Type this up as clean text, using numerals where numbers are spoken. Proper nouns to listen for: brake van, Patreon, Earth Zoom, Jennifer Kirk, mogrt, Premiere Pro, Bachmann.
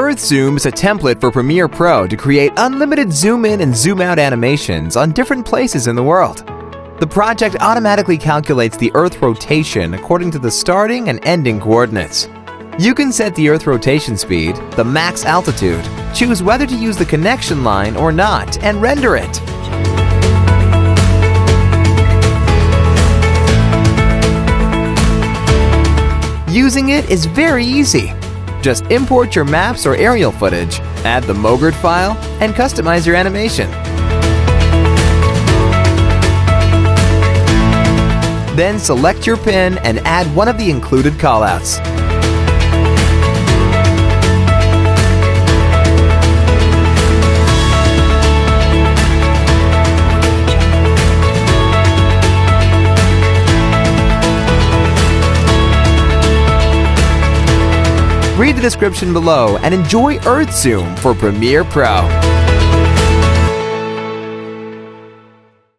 Earth Zoom is a template for Premiere Pro to create unlimited zoom-in and zoom-out animations on different places in the world. The project automatically calculates the Earth rotation according to the starting and ending coordinates. You can set the Earth rotation speed, the max altitude, choose whether to use the connection line or not, and render it. Using it is very easy. Just import your maps or aerial footage, add the mogrt file, and customize your animation. Then select your pin and add one of the included callouts. Read the description below and enjoy Earth Zoom for Premiere Pro.